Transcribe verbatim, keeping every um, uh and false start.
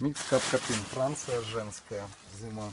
Микс CopCopine, Франция, женская зима.